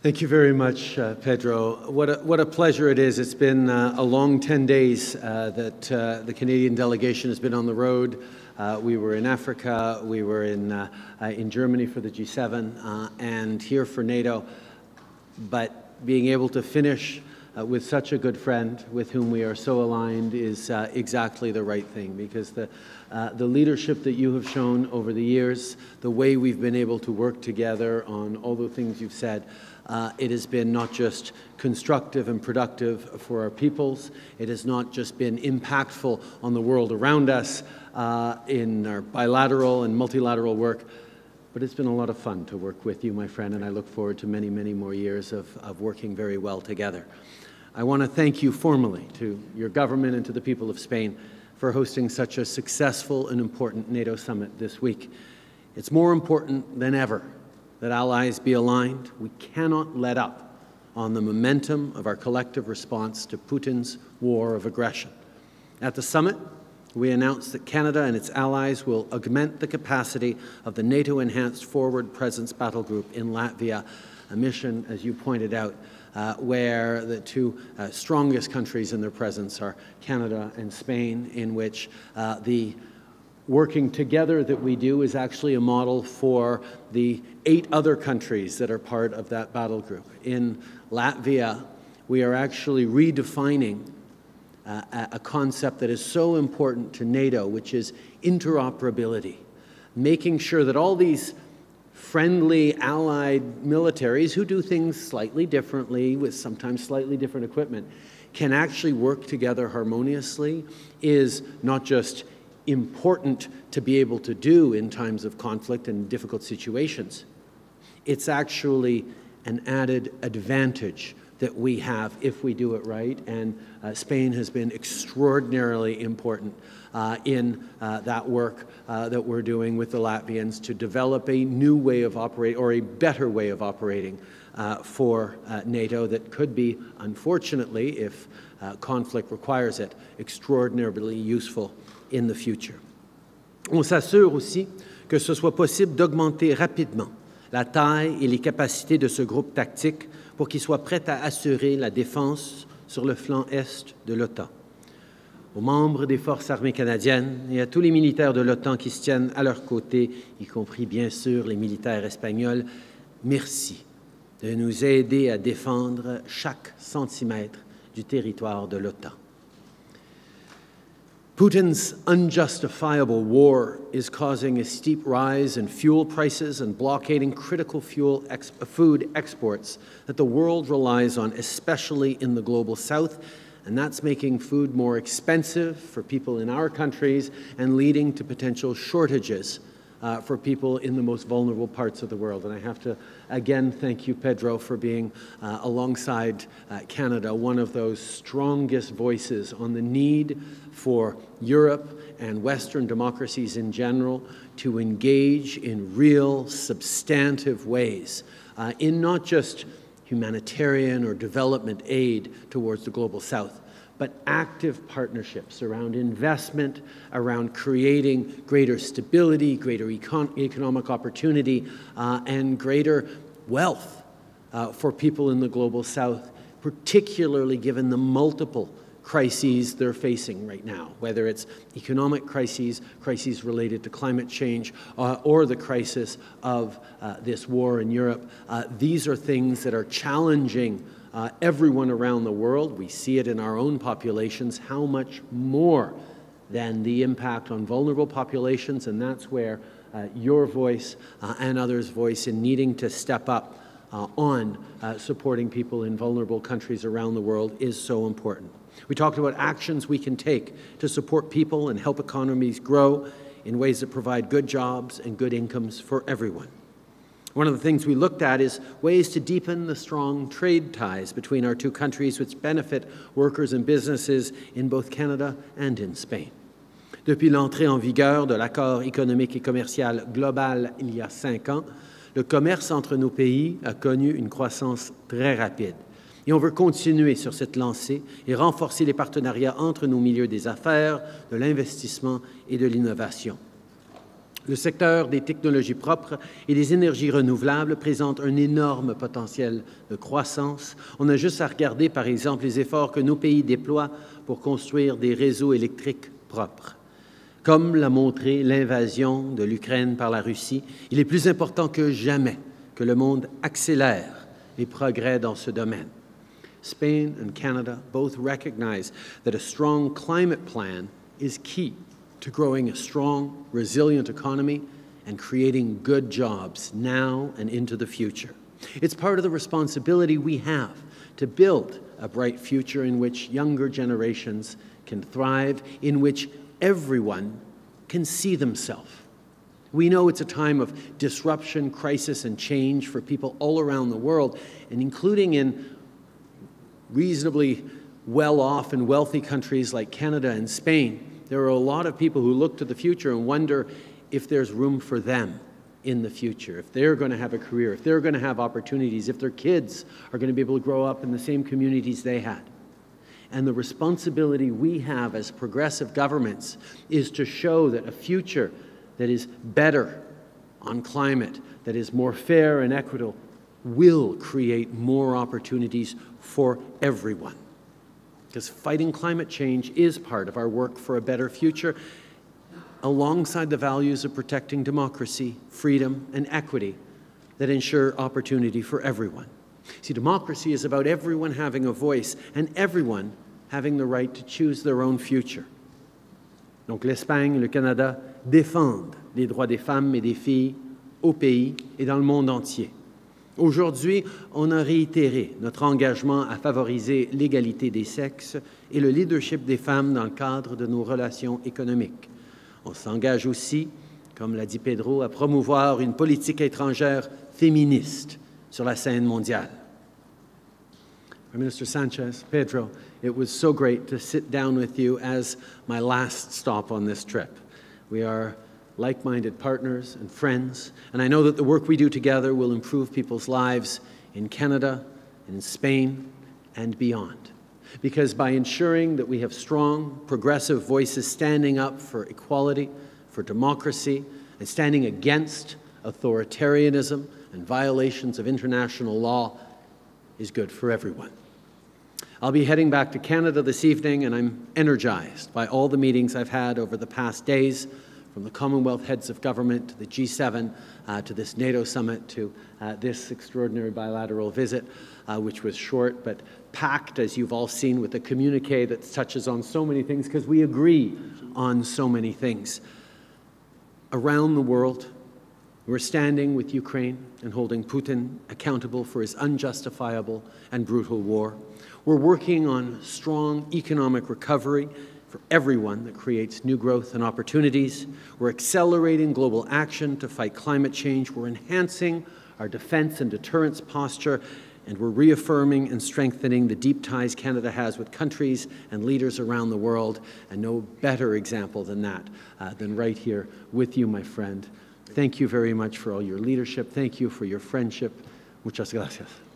Thank you very much, Pedro. What a pleasure it is. It's been a long 10 days that the Canadian delegation has been on the road. We were in Africa, we were in Germany for the G7, and here for NATO. But being able to finish with such a good friend with whom we are so aligned is exactly the right thing, because the leadership that you have shown over the years, the way we've been able to work together on all the things you've said, it has been not just constructive and productive for our peoples, it has not just been impactful on the world around us in our bilateral and multilateral work, but it's been a lot of fun to work with you, my friend, and I look forward to many, many more years of working very well together. I want to thank you formally to your government and to the people of Spain for hosting such a successful and important NATO summit this week. It's more important than ever that allies be aligned. We cannot let up on the momentum of our collective response to Putin's war of aggression. At the summit, we announced that Canada and its allies will augment the capacity of the NATO-enhanced forward presence battle group in Latvia, a mission, as you pointed out, where the two strongest countries in their presence are Canada and Spain, in which the working together that we do is actually a model for the 8 other countries that are part of that battle group. In Latvia, we are actually redefining a concept that is so important to NATO, which is interoperability, making sure that all these friendly allied militaries who do things slightly differently with sometimes slightly different equipment can actually work together harmoniously is not just important to be able to do in times of conflict and difficult situations. It's actually an added advantage that we have if we do it right, and Spain has been extraordinarily important in that work that we're doing with the Latvians to develop a new way of operating, or a better way of operating for NATO that could be, unfortunately, if conflict requires it, extraordinarily useful in the future. On s'assure aussi que ce soit possible d'augmenter rapidement la taille et les capacités de ce groupe tactique pour qu'il soit prêt à assurer la défense sur le flanc est de l'OTAN. Aux membres des forces armées canadiennes et à tous les militaires de l'OTAN qui se tiennent à leur côté, y compris bien sûr les militaires espagnols, merci de nous aider à défendre chaque centimètre du territoire de l'OTAN. Putin's unjustifiable war is causing a steep rise in fuel prices and blockading critical food exports that the world relies on, especially in the global south, and that's making food more expensive for people in our countries and leading to potential shortages for people in the most vulnerable parts of the world. And I have to again thank you, Pedro, for being alongside Canada, one of those strongest voices on the need for Europe and Western democracies in general to engage in real, substantive ways in not just humanitarian or development aid towards the global south, but active partnerships around investment, around creating greater stability, greater economic opportunity, and greater wealth for people in the global south, particularly given the multiple crises they're facing right now, whether it's economic crises, crises related to climate change, or the crisis of this war in Europe. These are things that are challenging everyone around the world. We see it in our own populations, how much more than the impact on vulnerable populations, and that's where your voice and others' voice in needing to step up on supporting people in vulnerable countries around the world is so important. We talked about actions we can take to support people and help economies grow in ways that provide good jobs and good incomes for everyone. One of the things we looked at is ways to deepen the strong trade ties between our two countries, which benefit workers and businesses in both Canada and in Spain. Depuis l'entrée en vigueur de l'accord économique et commercial global il y a 5 ans, le commerce entre nos pays a connu une croissance très rapide. Et on veut continuer sur cette lancée et renforcer les partenariats entre nos milieux des affaires, de l'investissement et de l'innovation. Le secteur des technologies propres et des énergies renouvelables présente un énorme potentiel de croissance. On a juste à regarder, par exemple, les efforts que nos pays déploient pour construire des réseaux électriques propres. Comme l'a montré l'invasion de l'Ukraine par la Russie, il est plus important que jamais que le monde accélère les progrès dans ce domaine. Spain and Canada both recognize that a strong climate plan is key to growing a strong, resilient economy and creating good jobs now and into the future. It's part of the responsibility we have to build a bright future in which younger generations can thrive, in which everyone can see themselves. We know it's a time of disruption, crisis, and change for people all around the world, and including in reasonably well-off and wealthy countries like Canada and Spain. There are a lot of people who look to the future and wonder if there's room for them in the future, if they're going to have a career, if they're going to have opportunities, if their kids are going to be able to grow up in the same communities they had. And the responsibility we have as progressive governments is to show that a future that is better on climate, that is more fair and equitable, will create more opportunities for everyone. Because fighting climate change is part of our work for a better future, alongside the values of protecting democracy, freedom, and equity that ensure opportunity for everyone. See, democracy is about everyone having a voice and everyone having the right to choose their own future. Donc l'Espagne, le Canada défendent les droits des femmes et des filles au pays et dans le monde entier. Aujourd'hui, on a réitéré notre engagement à favoriser l'égalité des sexes et le leadership des femmes dans le cadre de nos relations économiques. On s'engage aussi, comme l'a dit Pedro, à promouvoir une politique étrangère féministe sur la scène mondiale. Prime Minister Sanchez, Pedro, it was so great to sit down with you as my last stop on this trip. We are like-minded partners and friends, and I know that the work we do together will improve people's lives in Canada, in Spain, and beyond. Because by ensuring that we have strong, progressive voices standing up for equality, for democracy, and standing against authoritarianism and violations of international law is good for everyone. I'll be heading back to Canada this evening, and I'm energized by all the meetings I've had over the past days, from the Commonwealth Heads of Government to the G7 to this NATO summit to this extraordinary bilateral visit, which was short but packed, as you've all seen, with a communique that touches on so many things because we agree on so many things. Around the world, we're standing with Ukraine and holding Putin accountable for his unjustifiable and brutal war. We're working on strong economic recovery for everyone that creates new growth and opportunities. We're accelerating global action to fight climate change. We're enhancing our defense and deterrence posture, and we're reaffirming and strengthening the deep ties Canada has with countries and leaders around the world, and no better example than that, than right here with you, my friend. Thank you very much for all your leadership. Thank you for your friendship. Muchas gracias.